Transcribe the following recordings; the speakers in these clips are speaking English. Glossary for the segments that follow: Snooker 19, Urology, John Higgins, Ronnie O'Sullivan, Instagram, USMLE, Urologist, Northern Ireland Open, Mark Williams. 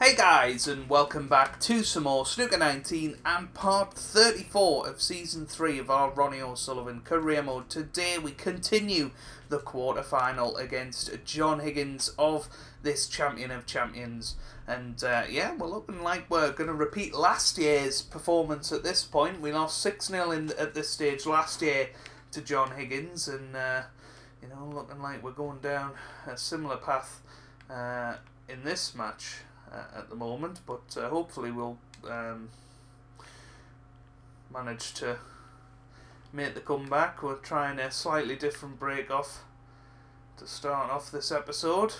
Hey guys, and welcome back to some more Snooker 19 and part 34 of Season 3 of our Ronnie O'Sullivan career mode. Today we continue the quarter-final against John Higgins of this Champion of Champions. And yeah, we're looking like we're going to repeat last year's performance at this point. We lost 6-0 at this stage last year to John Higgins. And, you know, looking like we're going down a similar path in this match. At the moment, but hopefully we'll manage to make the comeback. We're trying a slightly different break off to start off this episode.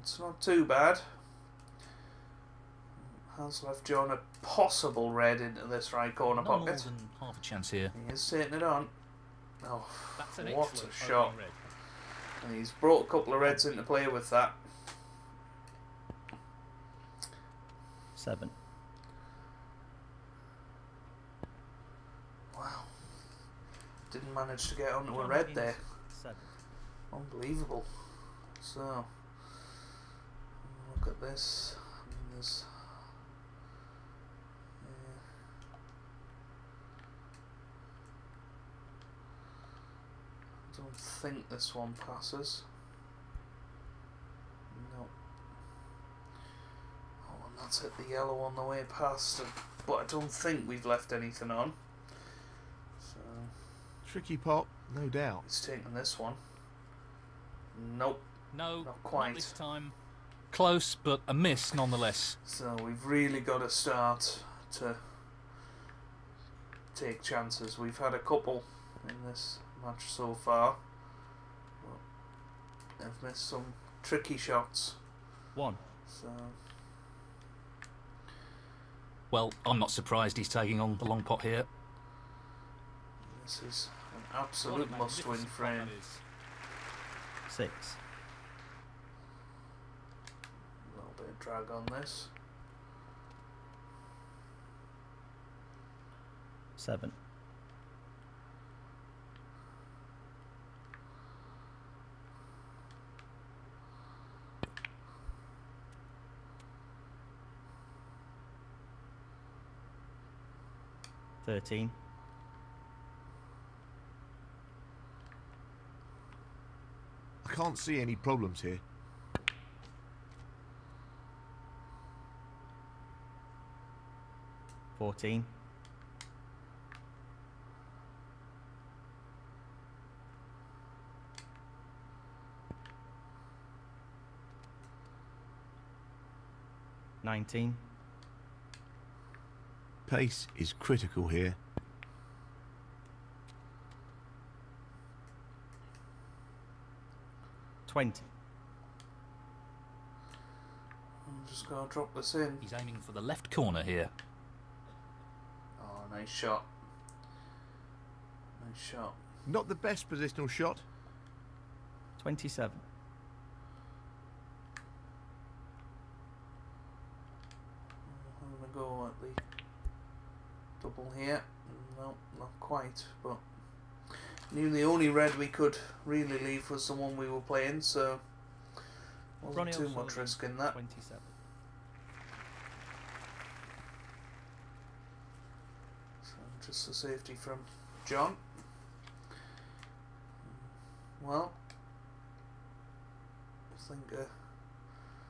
It's not too bad. Has left John a possible red into this right corner pocket. More than half a chance here. He is taking it on. Oh, what a shot. And he's brought a couple of reds into play with that. 7. Wow. Didn't manage to get onto a red there. 7. Unbelievable. So, look at this. I mean, there's, I don't think this one passes. No. That's hit the yellow on the way past, but I don't think we've left anything on. So tricky pot, no doubt. He's taking this one. Nope. No, not quite. Not this time. Close, but a miss nonetheless. So we've really got to start to take chances. We've had a couple in this match so far. But they've missed some tricky shots. 1. So. Well, I'm not surprised he's taking on the long pot here. This is an absolute must-win frame. 6. A little bit of drag on this. 7. Thirteen. 13. I can't see any problems here. 14. 19. Pace is critical here. 20. I'm just going to drop this in. He's aiming for the left corner here. Oh, nice shot. Nice shot. Not the best positional shot. 27. 8, but knew the only red we could really leave was the one we were playing, so wasn't Ronnie too much risk in that. 27. So just a safety from John. Well, I think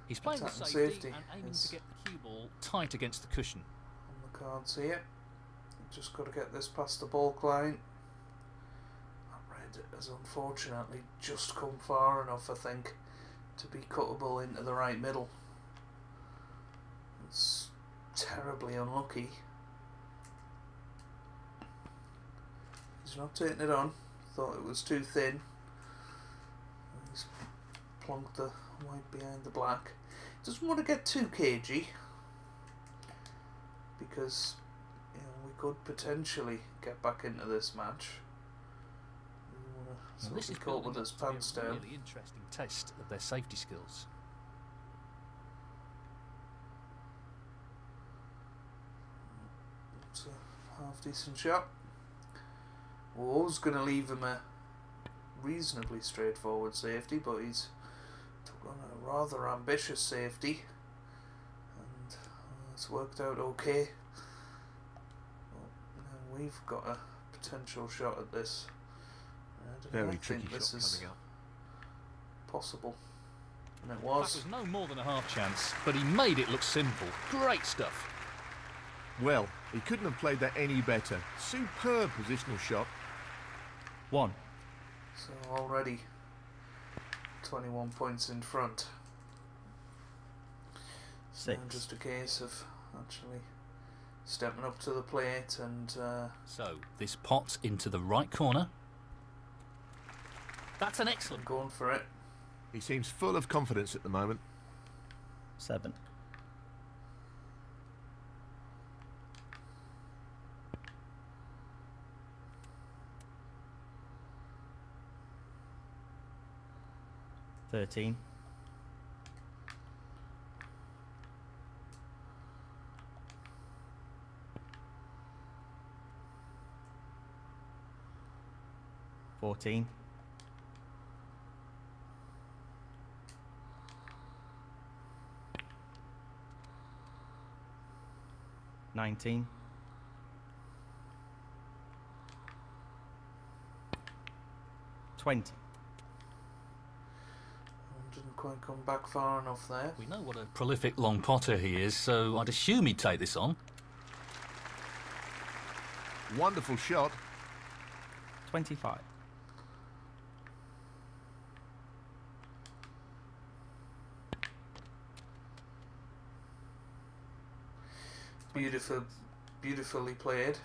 he's playing the safety and aiming to get the cue ball tight against the cushion. On the cards here. Just got to get this past the ball client. That red has unfortunately just come far enough, I think, to be cuttable into the right middle. It's terribly unlucky. He's not taking it on. Thought it was too thin. He's plonked the white behind the black. Doesn't want to get too cagey because could potentially get back into this match. So this is caught with his pants down. Really interesting test of their safety skills. It's a half decent shot. Wall's going to leave him a reasonably straightforward safety, but he's took on a rather ambitious safety, and it's worked out okay. Well, we've got a potential shot at this. I think this is possible. And it was. That was no more than a half chance, but he made it look simple. Great stuff. Well, he couldn't have played that any better. Superb positional shot. One. So already 21 points in front. Six. And just a case of actually stepping up to the plate and... So, this pot's into the right corner. That's an excellent... Going for it. He seems full of confidence at the moment. Seven. Thirteen. 14. 19. 20. Didn't quite come back far enough there. We know what a prolific long potter he is, so I'd assume he'd take this on. Wonderful shot. 25. 20. Beautiful, beautifully played.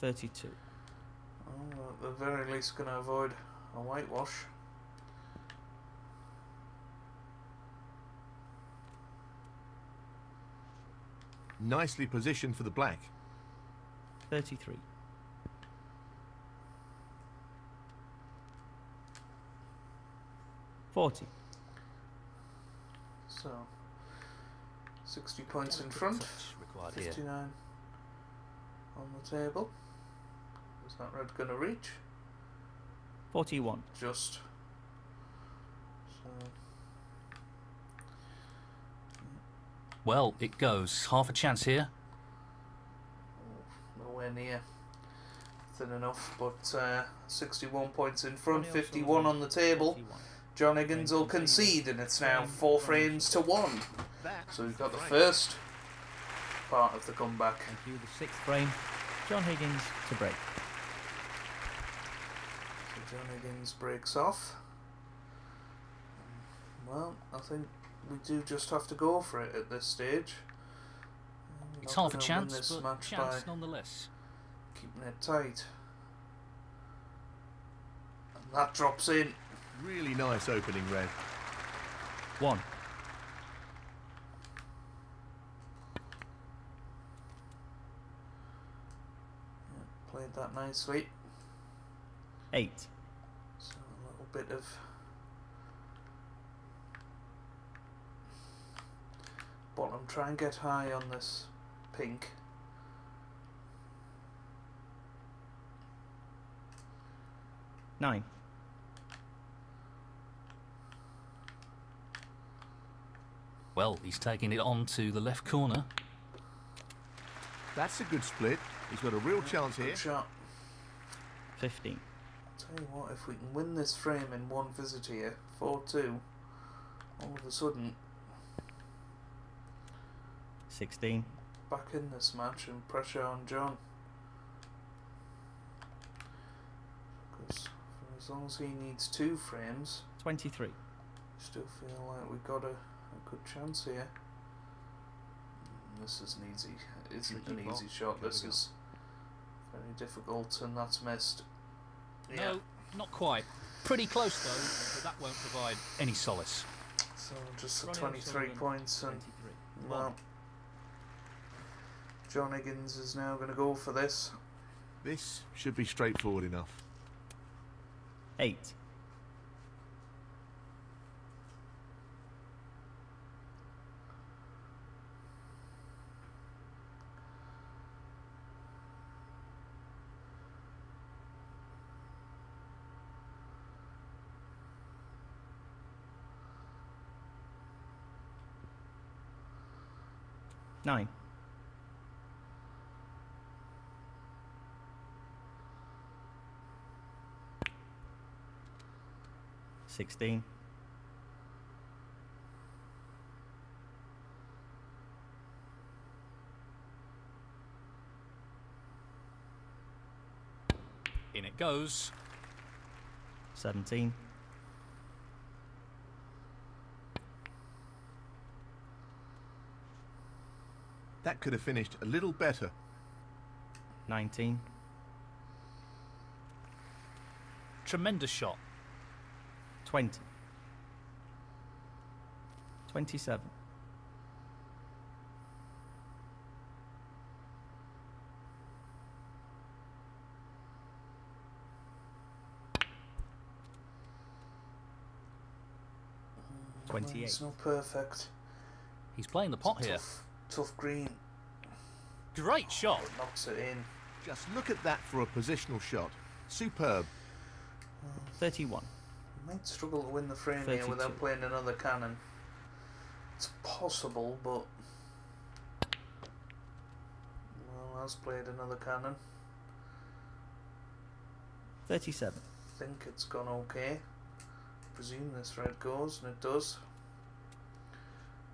32. Oh, at the very least, going to avoid a whitewash. 19. Nicely positioned for the black. 33. 40. So, 60 points in front, 59 on the table. Is that red going to reach? 41. Just. So. Well, it goes. Half a chance here. Oh, nowhere near. Thin enough, but 61 points in front, 51 on the table. John Higgins will concede, and it's now 4 frames to 1. So we've got the first part of the comeback. Thank you, the 6th frame, John Higgins to break. So John Higgins breaks off. Well, I think we do just have to go for it at this stage. It's half a chance, but chance nonetheless. Keeping it tight. And that drops in. Really nice opening, red. 1. 2. Played that nicely. 8. So a little bit of bottom. Try and get high on this pink. 9. Well, he's taking it on to the left corner. That's a good split. He's got a real chance here. Good shot. 15. I'll tell you what, if we can win this frame in one visit here, 4-2, all of a sudden... 16. Back in this match and pressure on John. Because for as long as he needs 2 frames... 23. Still feel like we've got to... A good chance here. This is an easy, isn't an easy shot. This is very difficult, and that's missed. Yeah. No, not quite. Pretty close though, but that won't provide any solace. So just Ronnie 23 points, and well, John Higgins is now going to go for this. This should be straightforward enough. 8. 8. 9. Sixteen. 17. 17. That could have finished a little better. 19. Tremendous shot. 20. 27. 28. It's not perfect. He's playing the pot here. Tough green. Great shot. It knocks it in. Just look at that for a positional shot. Superb. 31. Might struggle to win the frame here without playing another cannon. It's possible, but well, has played another cannon. 37. I think it's gone okay. Presume this red goes, and it does.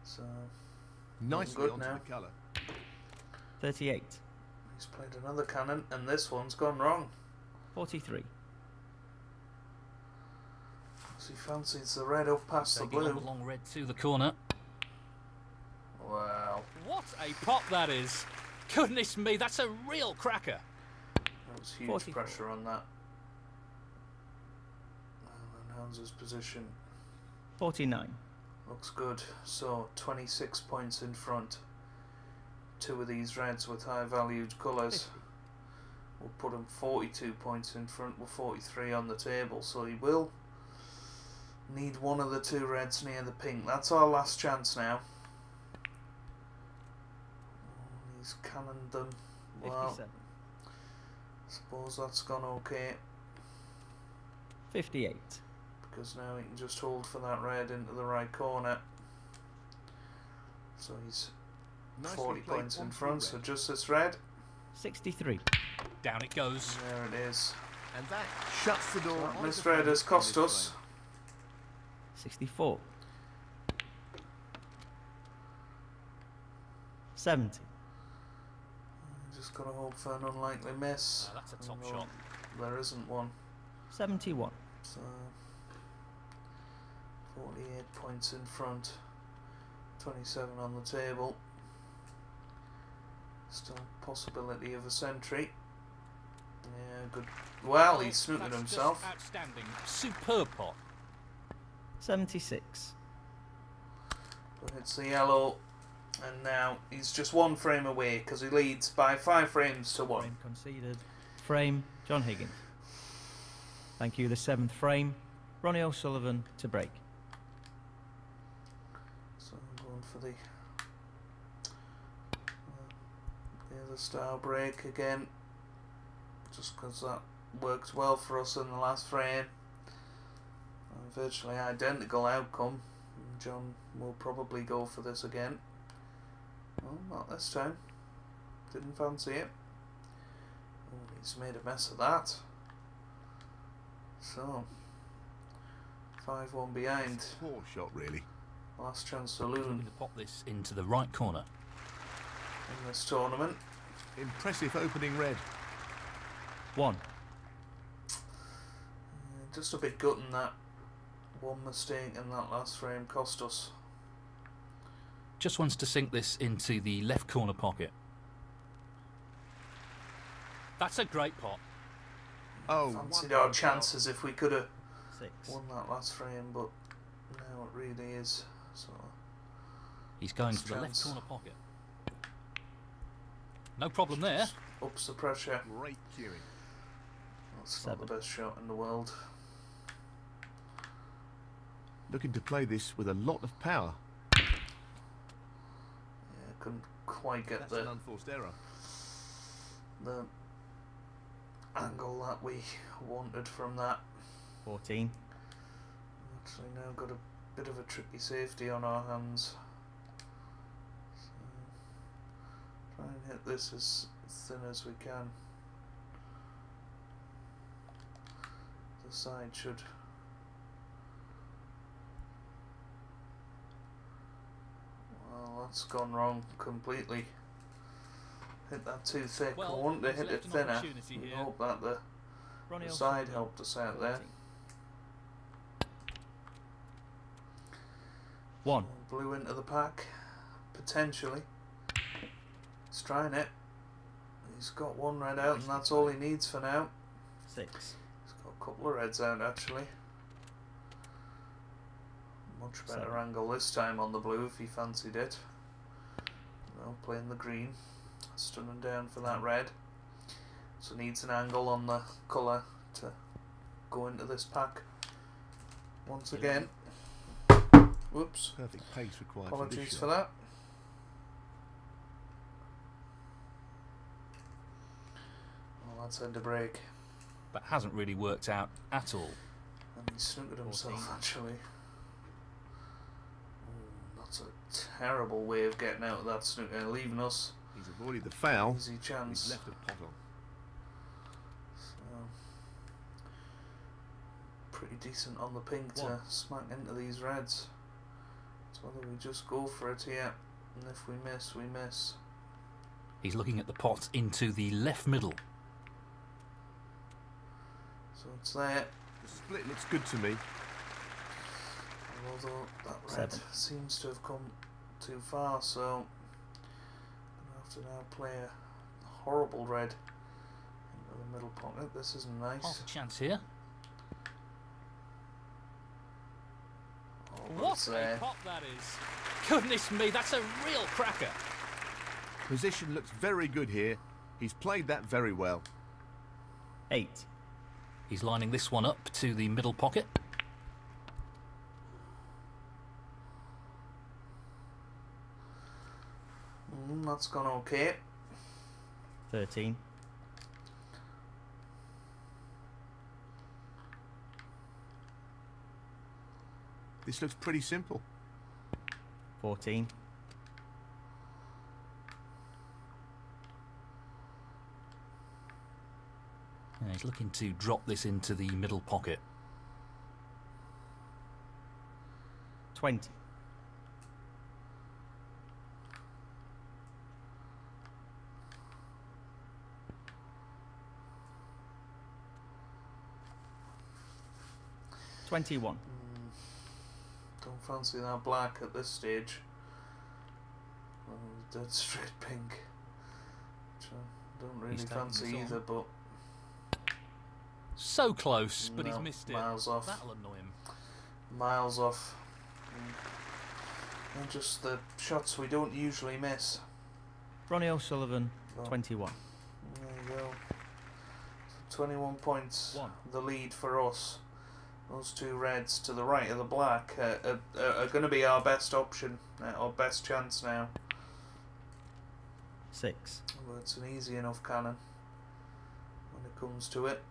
So nicely onto the colour. 38. He's played another cannon, and this one's gone wrong. 43. So he fancies the red up past the blue. Long red to the corner. Wow! What a pop that is! Goodness me, that's a real cracker. That was huge 44. Pressure on that. His position. 49. Looks good. So 26 points in front. Two of these reds with high valued colours. We'll put him 42 points in front with 43 on the table. So he will need one of the two reds near the pink. That's our last chance now. He's cannoned them. Well, 57. I suppose that's gone okay. 58. Because now he can just hold for that red into the right corner. So he's 40 points in front, so just this red. 63. Down it goes. There it is. And that shuts the door. This red has cost us. 64. 70. Just got to hope for an unlikely miss. Oh, that's a top shot. There isn't one. 71. So 48 points in front, 27 on the table. Still possibility of a century. Yeah, good. Well, he snookered himself. Outstanding, superb pot. 76. But it's the yellow, and now he's just one frame away because he leads by 5 frames to 1. Frame conceded. Frame, John Higgins. Thank you. The 7th frame, Ronnie O'Sullivan to break. So I'm going for the other style break again, just because that worked well for us in the last frame. Virtually identical outcome. John will probably go for this again. Well, not this time. Didn't fancy it. Oh, he's made a mess of that. So, 5-1 behind. Poor shot, really. Last chance to lose. Pop this into the right corner. In this tournament. Impressive opening red. 1. Just a bit gutting that one mistake in that last frame cost us. Just wants to sink this into the left corner pocket. That's a great pot. Oh, fancied our chances if we could have won that last frame, but now it really is. So he's going to the left corner pocket. No problem there. Ups the pressure. Great queuing. That's not the best shot in the world. Looking to play this with a lot of power. Yeah, couldn't quite get there. That's an unforced error. The angle that we wanted from that. 14. Actually now got a bit of a tricky safety on our hands. So hit this as thin as we can. The side should that's gone wrong completely. Hit that too thick. Well, I want to hit it thinner. I hope that the side helped us out there. One. Blew into the pack. Potentially. He's trying it. He's got one red out, and that's all he needs for now. Six. He's got a couple of reds out, actually. Much better Seven. Angle this time on the blue if he fancied it. Now playing the green. Stunning down for that red. So needs an angle on the colour to go into this pack. Once again. Whoops. Perfect pace required. Apologies for that. Well, that's end of break. But hasn't really worked out at all. And he snookered himself actually. That's a terrible way of getting out of that snooker, leaving us. He's avoided the foul. Easy chance. He's left a pot on. So, pretty decent on the pink to smack into these reds. It's whether we just go for it here, and if we miss, we miss. He's looking at the pot into the left middle. So it's there. The split looks good to me. Although that red seems to have come too far, so I'm going to have to now play a horrible red into the middle pocket. This isn't nice. Half a chance here. Oh, what a pop that is. Goodness me, that's a real cracker. Position looks very good here. He's played that very well. Eight. He's lining this one up to the middle pocket. That's gone okay. 13. This looks pretty simple. 14. And he's looking to drop this into the middle pocket. 20. Don't fancy that black at this stage. Dead straight pink. Which I don't really fancy either, but so close, but he's missed it. Miles off. That'll annoy him. Miles off. And just the shots we don't usually miss. Ronnie O'Sullivan, 21. There you go. So 21 points. The lead for us. Those two reds to the right of the black are going to be our best option, our best chance now. 6. Well, it's an easy enough cannon when it comes to it.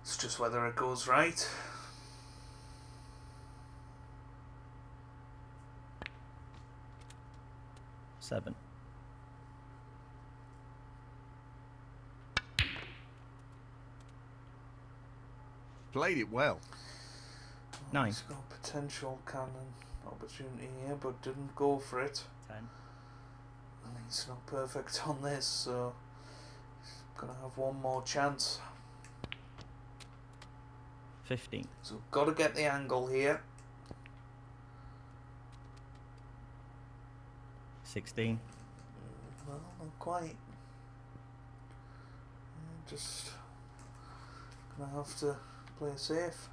It's just whether it goes right. 7. Played it well. 9. He's got a potential cannon opportunity here, but didn't go for it. 10. And he's not perfect on this, so he's going to have one more chance. 15. So we've got to get the angle here. 16. Well, not quite. Just going to have to play safe.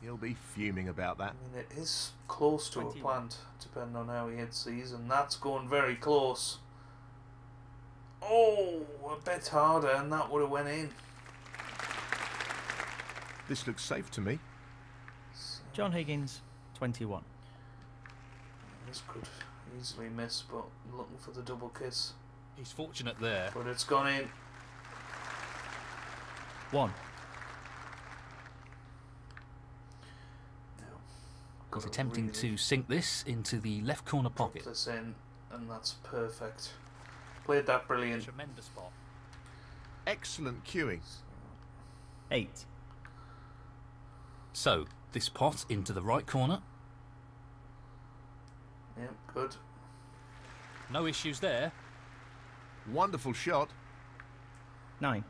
He'll be fuming about that. I mean, it is close to 21. A plant, depending on how he hits these, and that's going very close. Oh, a bit harder, and that would have went in. This looks safe to me. So John Higgins, 21. This could easily miss, but looking for the double kiss. He's fortunate there. But it's gone in. 1. He's attempting to sink this into the left corner pocket. This in and that's perfect. Played that brilliant. Tremendous ball. Excellent cueing. 8. So, this pot into the right corner. Yep, good. No issues there. Wonderful shot. 9.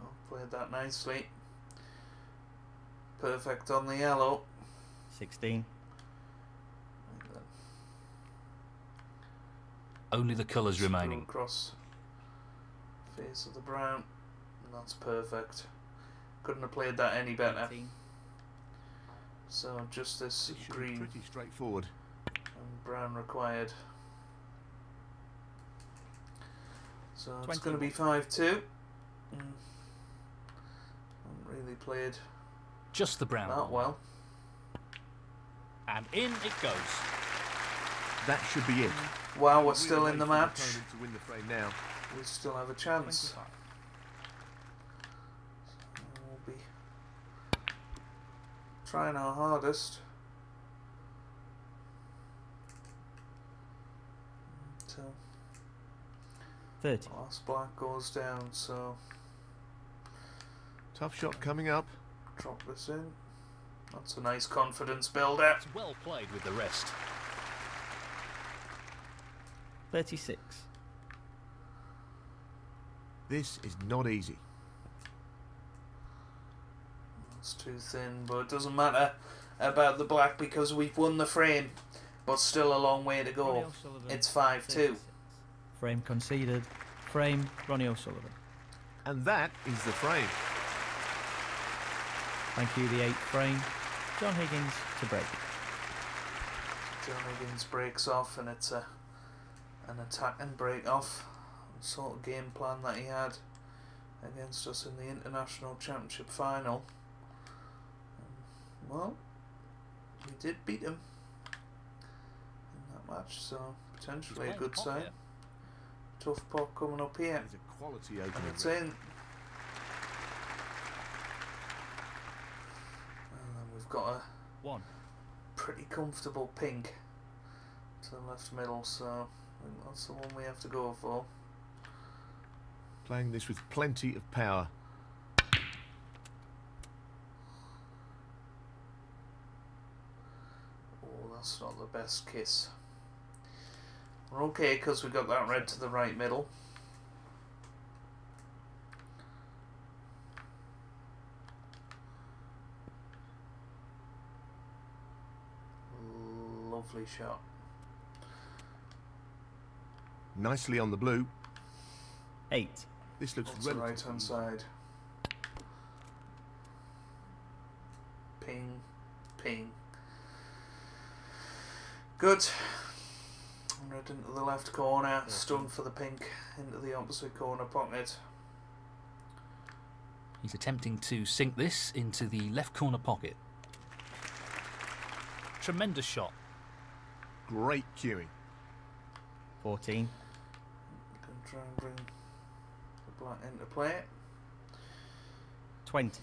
Oh, played that nicely. Perfect on the yellow. 16. Only the colours remaining. Across face of the brown. And that's perfect. Couldn't have played that any better. 18. So just this green. Pretty straightforward. And brown required. So 20. It's going to be 5-2. Really played. Just the brown. Not well. And in it goes. That should be it. Wow, we're still in the match. To win the frame now. We still have a chance. So we'll be trying our hardest until 30. Last black goes down. So tough shot coming up. Drop this in. That's a nice confidence builder. It's well played with the rest. 36. This is not easy. It's too thin, but it doesn't matter about the black because we've won the frame, but still a long way to go. It's 5-2. Frame conceded. Frame, Ronnie O'Sullivan. And that is the frame. Thank you, the 8th frame. John Higgins to break. John Higgins breaks off, and it's a an attack and break off sort of game plan that he had against us in the International Championship final. Well, we did beat him in that match, so potentially a good sign. Tough pot coming up here. It's a quality opener. And it's in. And then we've got a pretty comfortable pink to the left middle, so I think that's the one we have to go for. Playing this with plenty of power. Oh, that's not the best kiss. We're okay because we got that red to the right middle. Lovely shot. Nicely on the blue. 8. This looks red. Right hand side. Ping, ping. Good. Red into the left corner. Stun for the pink into the opposite corner pocket. He's attempting to sink this into the left corner pocket. Tremendous shot. Great cueing. 14. Try and bring the black into play. 20.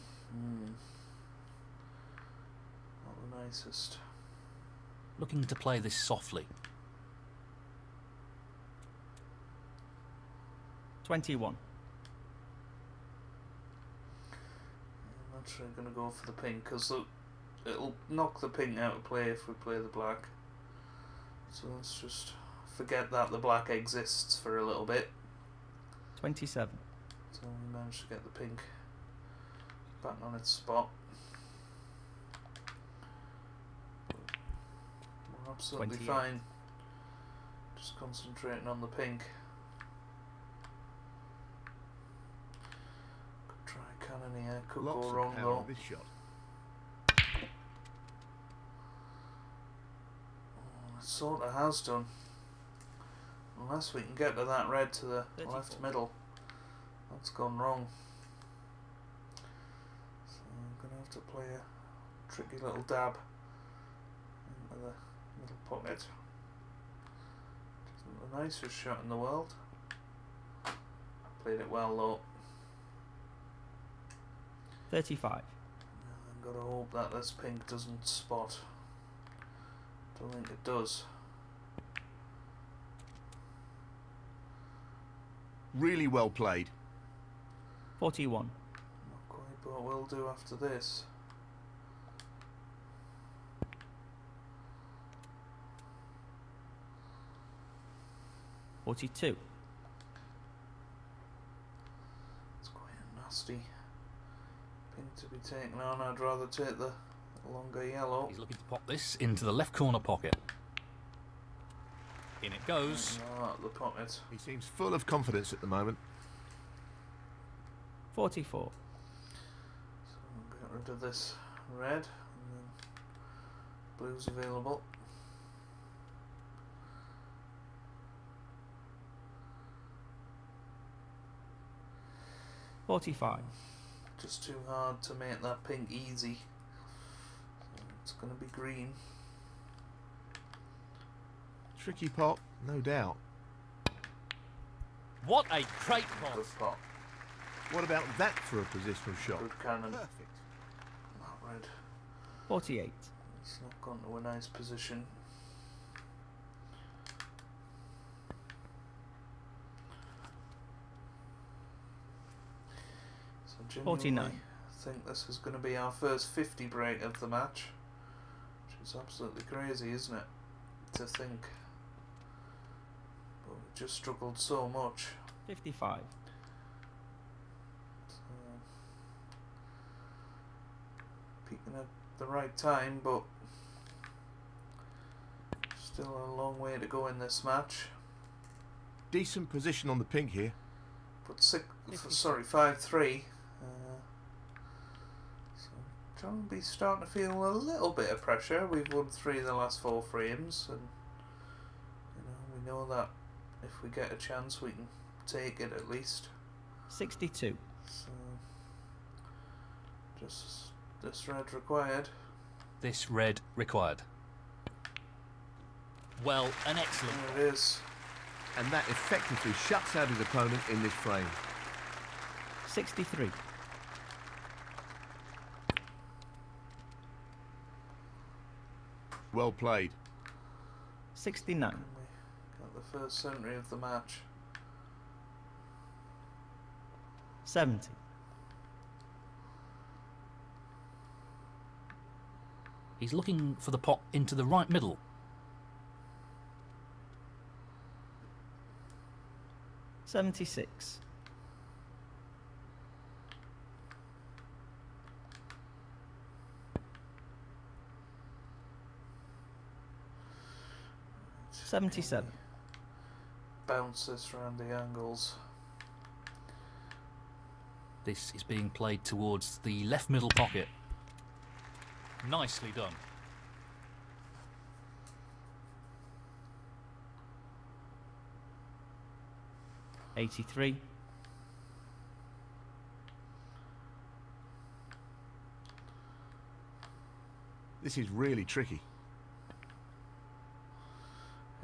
Not the nicest. Looking to play this softly. 21. I'm actually going to go for the pink because it'll knock the pink out of play if we play the black. So let's just forget that the black exists for a little bit. 27. So we managed to get the pink back on its spot. We're absolutely fine. Just concentrating on the pink. Could try cannon here. Could go wrong though. This shot. Oh, it sort of has done. Unless we can get to that red to the 34. Left middle. That's gone wrong. So I'm going to have to play a tricky little dab into the middle pocket. Isn't the nicest shot in the world. Played it well though. 35. And then gotta hope that this pink doesn't spot. Don't think it does. Really well played. 41. Not quite, but we'll do after this. Forty-two. It's quite a nasty pink to be taken on. I'd rather take the longer yellow. He's looking to pop this into the left corner pocket. In it goes. Out of the pocket. He seems full of confidence at the moment. 44. So we'll get rid of this red. And then blue's available. Forty-five. Just too hard to make that pink easy. So it's going to be green. Tricky pot, no doubt. What a great pot. What about that for a positional shot? Good cannon. Perfect. Not red. 48. It's not gone to a nice position. So genuinely 49. I think this is going to be our first 50 break of the match. Which is absolutely crazy, isn't it? To think. But we just struggled so much. 55. So, peaking at the right time, but still a long way to go in this match. Decent position on the pink here. But 5-3. So John B starting to feel a little bit of pressure. We've won 3 of the last 4 frames, and you know, we know that if we get a chance, we can take it at least. 62. So, just this red required. This red required. Well, an excellent. There it is. And that effectively shuts out his opponent in this frame. 63. Well played. 69. And we got the first century of the match. 70. He's looking for the pot into the right middle. 76. It's 77. Bounces round the angles. This is being played towards the left middle pocket. Nicely done. 83. This is really tricky.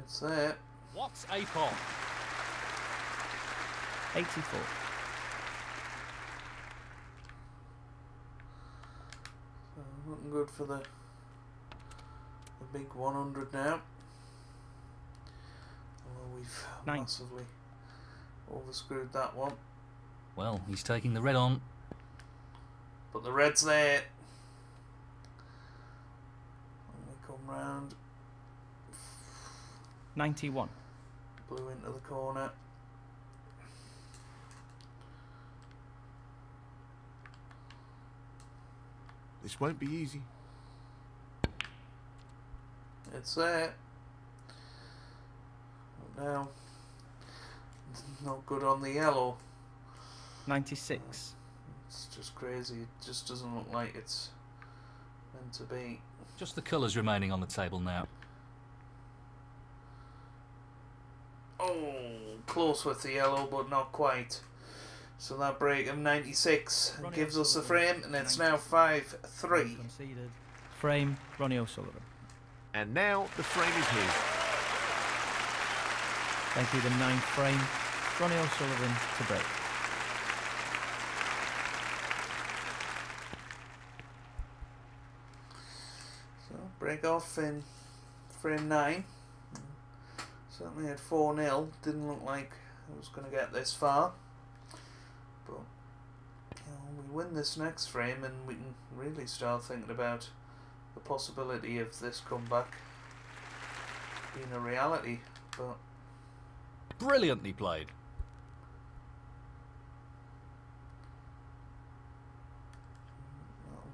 It's there. What's a pot? 84. So looking good for the big 100 now. Although we've massively overscrewed that one. Well, he's taking the red on. But the red's there. When we come round. 91. Blue into the corner. This won't be easy. It's there. Now. Not good on the yellow. 96. It's just crazy. It just doesn't look like it's meant to be. Just the colours remaining on the table now. Oh, close with the yellow, but not quite. So that break of 96 gives us a frame, and it's now 5-3. Conceded. Frame, Ronnie O'Sullivan. And now the frame is here. Thank you, the 9th frame, Ronnie O'Sullivan to break. break off in frame 9. Certainly at 4-0, didn't look like I was going to get this far. But you know, we win this next frame and we can really start thinking about the possibility of this comeback being a reality. But brilliantly played.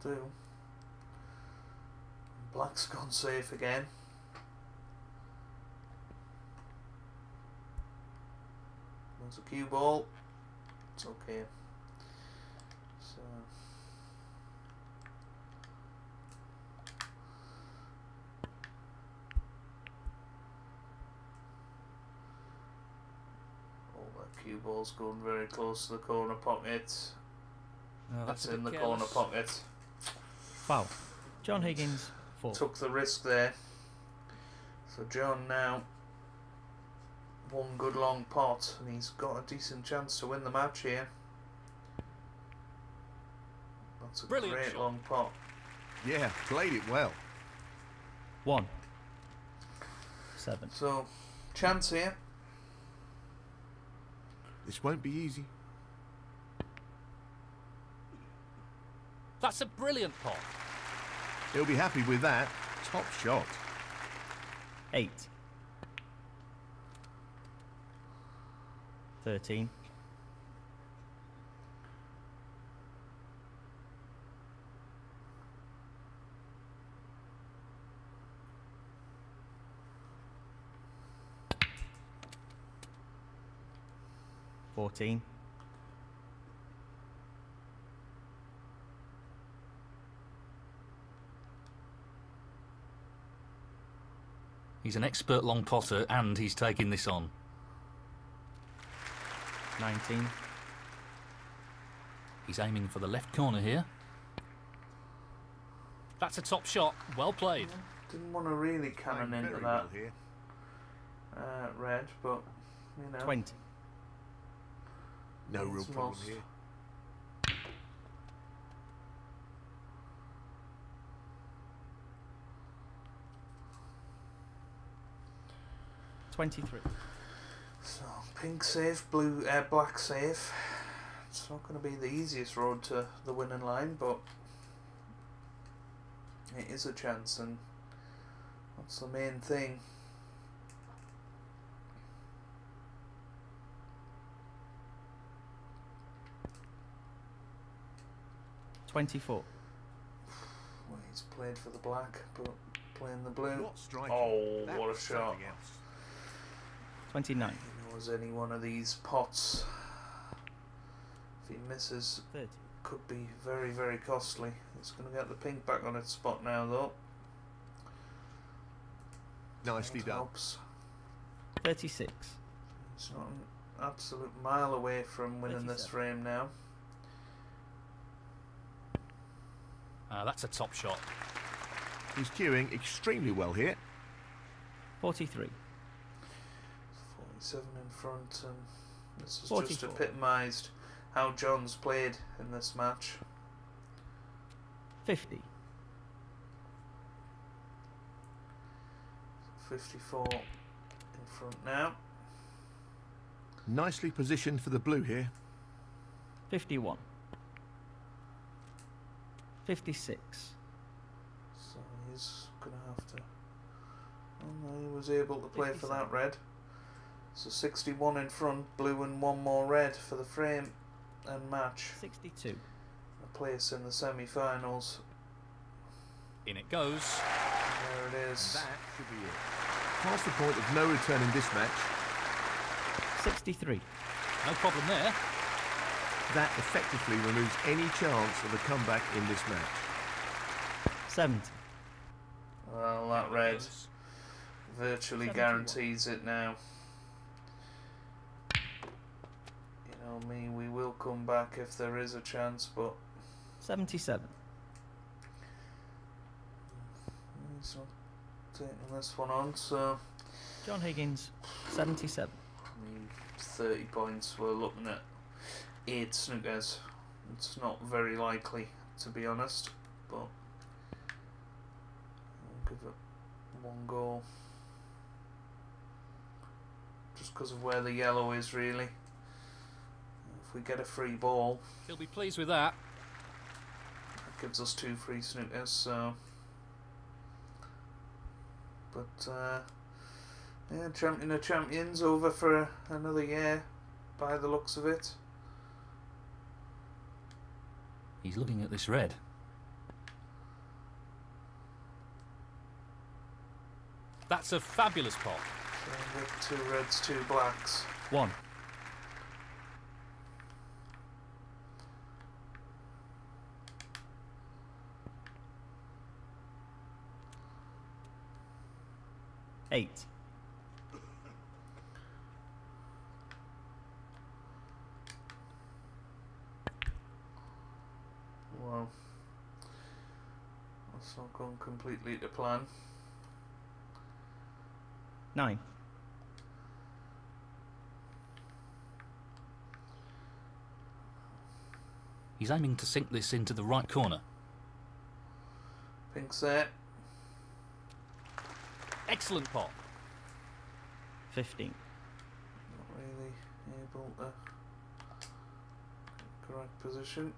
That'll do. Black's gone safe again. There's a cue ball. It's okay. So cue ball's going very close to the corner pocket. Oh, that's in the corner pocket. Wow. John Higgins took the risk there. So John now one good long pot and he's got a decent chance to win the match here. That's a great long pot. Yeah, played it well. 1-7. So chance here. This won't be easy. That's a brilliant pot. He'll be happy with that. Top shot. 8-13. He's an expert long potter and he's taking this on. 19. He's aiming for the left corner here. That's a top shot. Well played. Didn't want to really cannon into that well here. Red, but you know. 20. No real problem here. $23. So pink safe, blue, black safe. It's not going to be the easiest road to the winning line, but it is a chance, and that's the main thing. $24. Well, he's played for the black, but playing the blue. Oh, what a shot. 29. He knows any one of these pots, if he misses, 30. Could be very, very costly. It's going to get the pink back on its spot now, though. Nicely done. 36. It's not an absolute mile away from winning this frame now. That's a top shot. He's queuing extremely well here. 43. 47 in front, and this is 44. Just epitomised how John's played in this match. 50. 54 in front now. Nicely positioned for the blue here. 51. 56. So he's going to have to. Oh no, he was able to play 57. For that red. So 61 in front, blue, and one more red for the frame and match. 62. A place in the semi-finals. In it goes. And there it is. That should be it. Past the point of no return in this match. 63. No problem there. That effectively removes any chance of a comeback in this match. 70. Well, that red virtually guarantees it now. You know me, we will come back if there is a chance, but 77. He's not taking this one on, so John Higgins, 77. 30 points, we're looking at 8 snookers. It's not very likely, to be honest, but I'll give give it one go. Just because of where the yellow is, really. If we get a free ball, he'll be pleased with that. That gives us two free snookers, so. But, yeah, Champion of Champions over for another year, by the looks of it. He's looking at this red. That's a fabulous pot. So two reds, two blacks. One. Eight. Wow. That's not gone completely to plan. Nine. He's aiming to sink this into the right corner. Pink set. Excellent pot. 15. Not really able to correct position.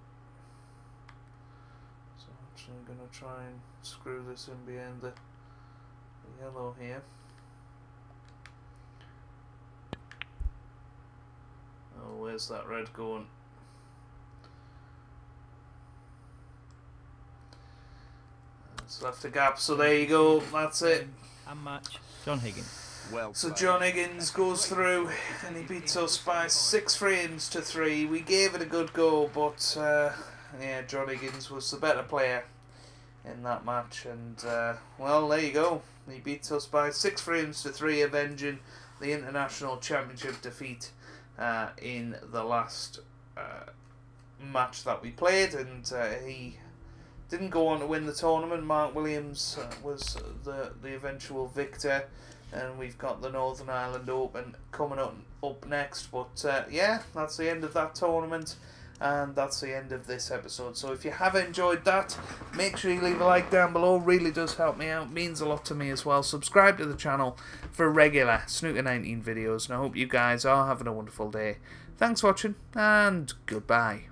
So I'm actually going to try and screw this in behind the yellow here. Oh, where's that red going? It's left a gap, so there you go. That's it. And match. John Higgins. Well, so John Higgins goes through and he beats us by 6 frames to 3. We gave it a good go, but yeah, John Higgins was the better player in that match, and well, there you go. He beats us by 6 frames to 3, avenging the international championship defeat in the last match that we played, and he didn't go on to win the tournament. Mark Williams was the eventual victor. And we've got the Northern Ireland Open coming up next. But yeah, that's the end of that tournament. And that's the end of this episode. So if you have enjoyed that, make sure you leave a like down below. Really does help me out. Means a lot to me as well. Subscribe to the channel for regular Snooker 19 videos. And I hope you guys are having a wonderful day. Thanks for watching and goodbye.